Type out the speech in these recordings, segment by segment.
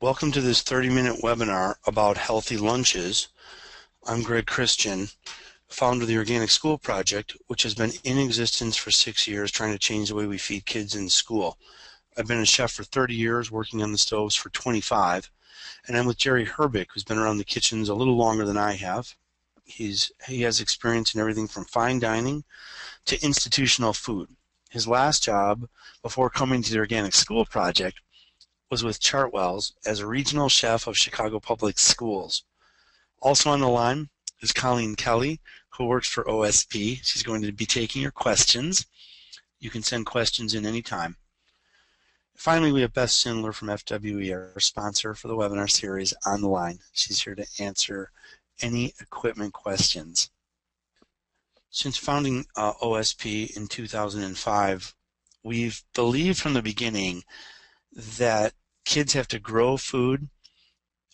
Welcome to this 30-minute webinar about healthy lunches. I'm Greg Christian, founder of the Organic School Project, which has been in existence for 6 years, trying to change the way we feed kids in school. I've been a chef for 30 years, working on the stoves for 25, and I'm with Jerry Herbick, who's been around the kitchens a little longer than I have. He has experience in everything from fine dining to institutional food. His last job before coming to the Organic School Project was with Chartwells as a regional chef of Chicago Public Schools. Also on the line is Colleen Kelly, who works for OSP. She's going to be taking your questions. You can send questions in any time. Finally, we have Beth Sindler from FWE, our sponsor for the webinar series, on the line. She's here to answer any equipment questions. Since founding OSP in 2005, we've believed from the beginning that kids have to grow food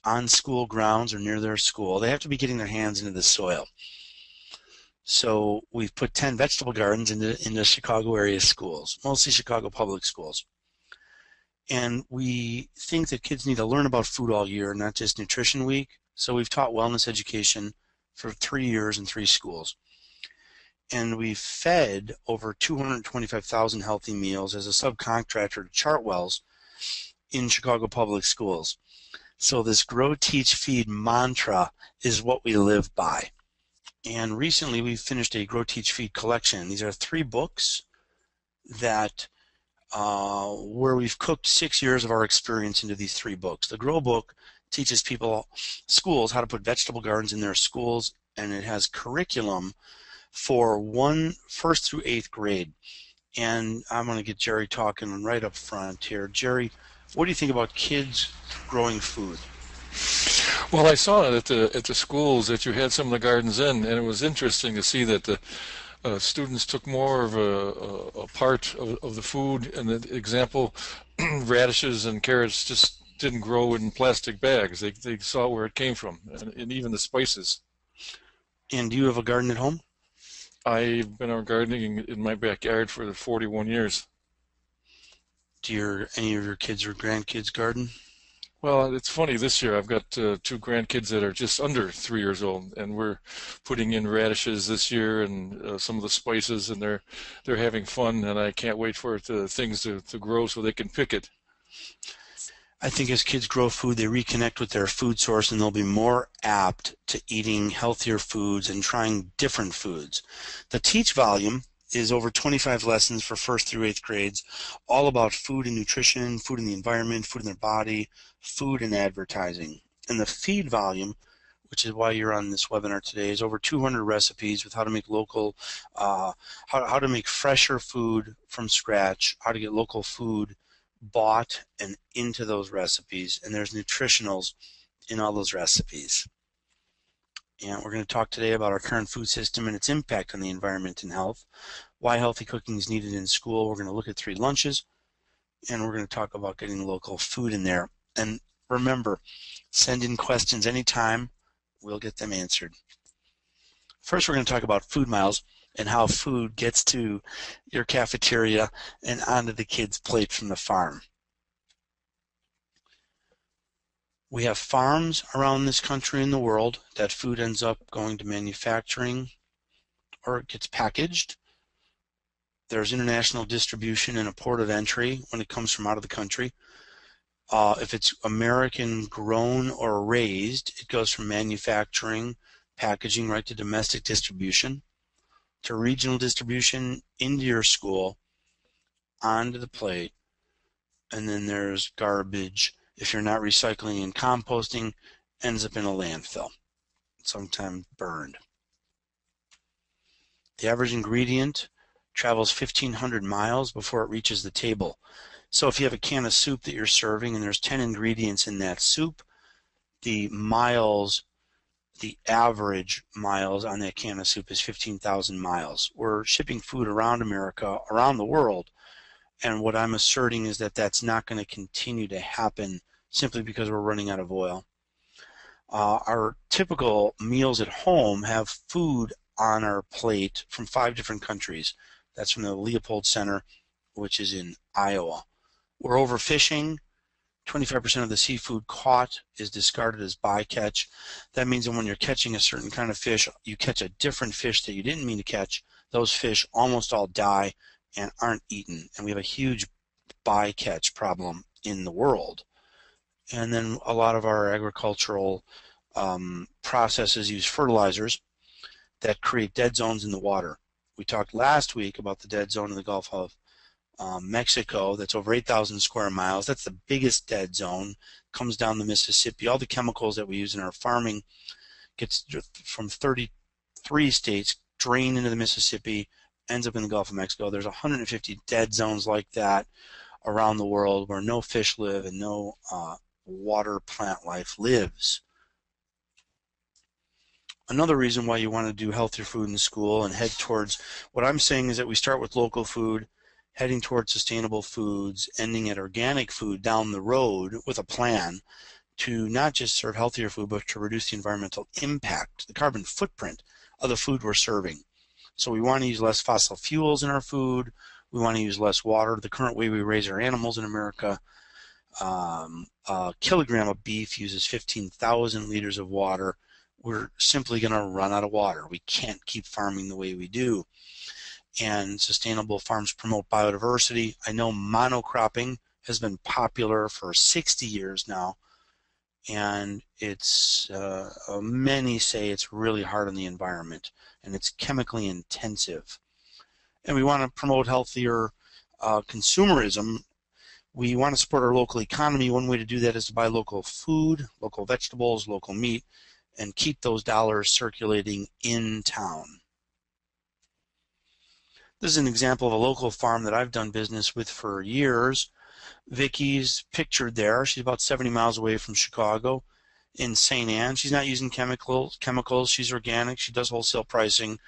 on school grounds or near their school. They have to be getting their hands into the soil. So we've put 10 vegetable gardens into Chicago area schools, mostly Chicago Public Schools. And we think that kids need to learn about food all year, not just Nutrition Week. So we've taught wellness education for 3 years in 3 schools. And we've fed over 225,000 healthy meals as a subcontractor to Chartwells in Chicago Public Schools. So this grow, teach, feed mantra is what we live by. And recently we've finished a grow, teach, feed collection. These are 3 books that where we've cooked 6 years of our experience into these 3 books. The grow book teaches people, schools, how to put vegetable gardens in their schools, and it has curriculum for 1st through 8th grade. And I'm going to get Jerry talking right up front here. Jerry, what do you think about kids growing food? Well, I saw it at the schools that you had some of the gardens in, and it was interesting to see that the students took more of a part of the food. And the example, radishes and carrots just didn't grow in plastic bags. They saw where it came from, and even the spices. And do you have a garden at home? I've been out gardening in my backyard for 41 years. Do any of your kids or grandkids garden? Well, it's funny. This year I've got 2 grandkids that are just under 3 years old, and we're putting in radishes this year and some of the spices, and they're having fun, and I can't wait for things to grow so they can pick it. I think as kids grow food, they reconnect with their food source, and they'll be more apt to eating healthier foods and trying different foods. The teach volume is over 25 lessons for 1st through 8th grades, all about food and nutrition, food and the environment, food in their body, food and advertising. And the feed volume, which is why you're on this webinar today, is over 200 recipes with how to make local, how to make fresher food from scratch, how to get local food bought and into those recipes, and there's nutritionals in all those recipes. And we're going to talk today about our current food system and its impact on the environment and health, why healthy cooking is needed in school. We're going to look at 3 lunches, and we're going to talk about getting local food in there. And remember, send in questions anytime. We'll get them answered. First, we're going to talk about food miles and how food gets to your cafeteria and onto the kids' plate from the farm. We have farms around this country and the world that food ends up going to manufacturing, or it gets packaged. There's international distribution and a port of entry when it comes from out of the country. If it's American grown or raised, it goes from manufacturing, packaging, right to domestic distribution, to regional distribution into your school, onto the plate. And then there's garbage, if you're not recycling and composting, ends up in a landfill, sometimes burned. The average ingredient travels 1,500 miles before it reaches the table. So if you have a can of soup that you're serving and there's 10 ingredients in that soup, the average miles on that can of soup is 15,000 miles. We're shipping food around America, around the world, and what I'm asserting is that that's not going to continue to happen simply because we're running out of oil. Our typical meals at home have food on our plate from 5 different countries. That's from the Leopold Center, which is in Iowa. We're overfishing. 25% of the seafood caught is discarded as bycatch. That means that when you're catching a certain kind of fish, you catch a different fish that you didn't mean to catch. Those fish almost all die and aren't eaten. And we have a huge bycatch problem in the world. And then a lot of our agricultural processes use fertilizers that create dead zones in the water. We talked last week about the dead zone in the Gulf of Mexico. That's over 8,000 square miles. That's the biggest dead zone. Comes down the Mississippi. All the chemicals that we use in our farming gets from 33 states drained into the Mississippi, ends up in the Gulf of Mexico. There's 150 dead zones like that around the world where no fish live and no water plant life lives. Another reason why you want to do healthier food in school and head towards, what I'm saying is that we start with local food, heading towards sustainable foods, ending at organic food down the road with a plan to not just serve healthier food, but to reduce the environmental impact, the carbon footprint of the food we're serving. So we want to use less fossil fuels in our food. We want to use less water. The current way we raise our animals in America, a kilogram of beef uses 15,000 liters of water. We're simply going to run out of water. We can't keep farming the way we do. And sustainable farms promote biodiversity. I know monocropping has been popular for 60 years now, and it's many say it's really hard on the environment, and it's chemically intensive. And we want to promote healthier consumerism. We want to support our local economy. One way to do that is to buy local food, local vegetables, local meat, and keep those dollars circulating in town. This is an example of a local farm that I've done business with for years. Vicki's pictured there. She's about 70 miles away from Chicago in St. Anne. She's not using chemicals. She's organic. She does wholesale pricing.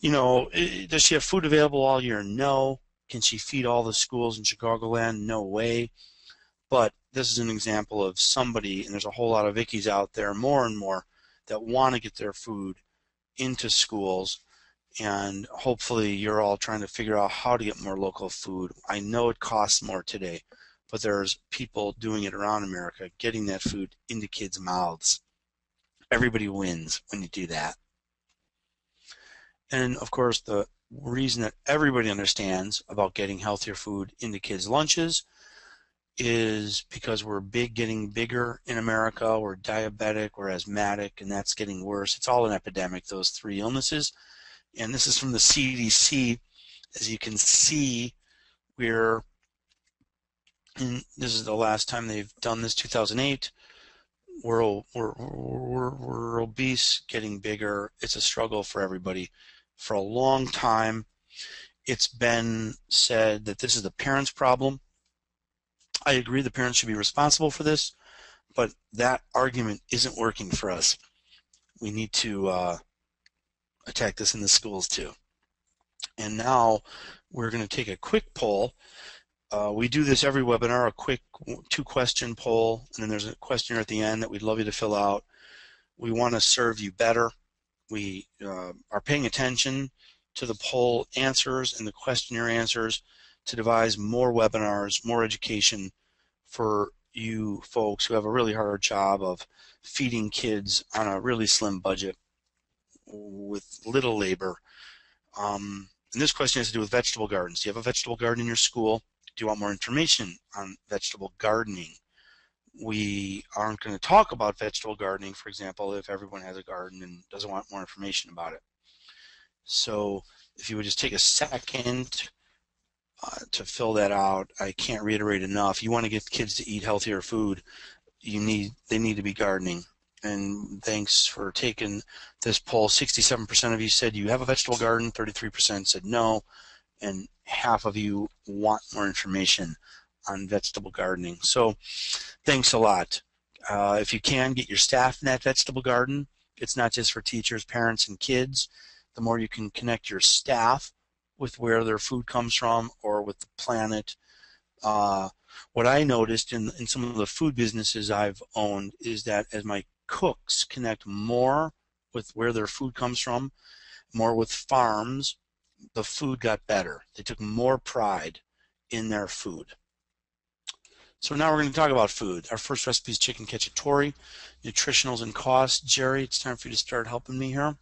You know, does she have food available all year? No. Can she feed all the schools in Chicagoland? No way. But this is an example of somebody, and there's a whole lot of Vickies out there, more and more, that want to get their food into schools. And hopefully you're all trying to figure out how to get more local food. I know it costs more today, but there's people doing it around America, getting that food into kids' mouths. Everybody wins when you do that. And of course, the reason that everybody understands about getting healthier food into kids' lunches is because we're getting bigger in America. We're diabetic, we're asthmatic, and that's getting worse. It's all an epidemic, those three illnesses. And this is from the CDC. As you can see, we're in, this is the last time they've done this, 2008. We're obese, getting bigger. It's a struggle for everybody. For a long time, it's been said that this is the parents' problem. I agree the parents should be responsible for this, but that argument isn't working for us. We need to attack this in the schools too. And now we're going to take a quick poll. We do this every webinar, a quick two-question poll, and then there's a questionnaire at the end that we'd love you to fill out. We want to serve you better. We are paying attention to the poll answers and the questionnaire answers to devise more webinars, more education for you folks who have a really hard job of feeding kids on a really slim budget with little labor. And this question has to do with vegetable gardens. Do you have a vegetable garden in your school? Do you want more information on vegetable gardening? We aren't going to talk about vegetable gardening, for example, if everyone has a garden and doesn't want more information about it. So if you would just take a second to fill that out. I can't reiterate enough. You want to get kids to eat healthier food. They need to be gardening. And thanks for taking this poll. 67% of you said you have a vegetable garden, 33% said no, and half of you want more information on vegetable gardening. So thanks a lot. If you can, get your staff in that vegetable garden. It's not just for teachers, parents, and kids. The more you can connect your staff with where their food comes from or with the planet. What I noticed in some of the food businesses I've owned is that as my cooks connect more with where their food comes from, more with farms, the food got better. They took more pride in their food. So now we're going to talk about food. Our first recipe is chicken cacciatore, nutritionals and costs. Jerry, it's time for you to start helping me here.